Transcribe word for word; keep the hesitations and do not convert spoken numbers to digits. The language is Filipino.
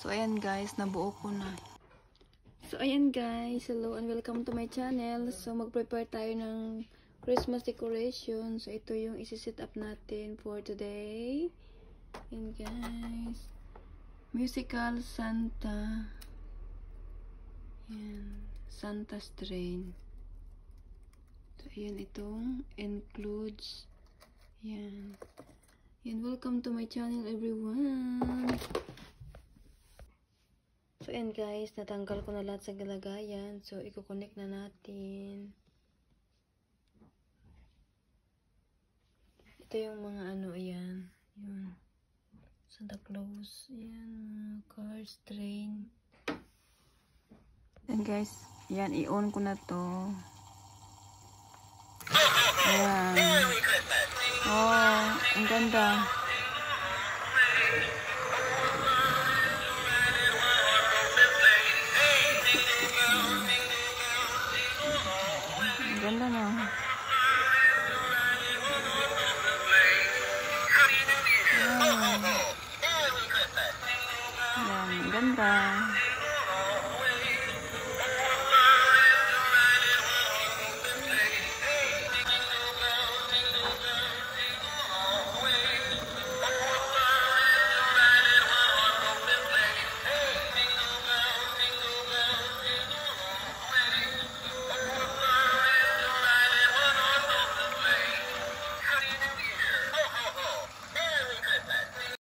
So ayan guys, nabuo ko na. So ayan guys, hello and welcome to my channel. So mag-prepare tayo ng Christmas decoration. So ito yung isi-set up natin for today. Ayan guys, musical Santa. Ayan, Santa's train. So ayan, itong includes. Ayan. And welcome to my channel everyone. So and guys, natanggal ko na lahat sa galagayan. So i-connect na natin. Ito yung mga ano, ayan. Yun. Santa Claus. Ayan, cars, train. And guys, ayan, i-on ko na to. Ayan. Oh, ang ganda.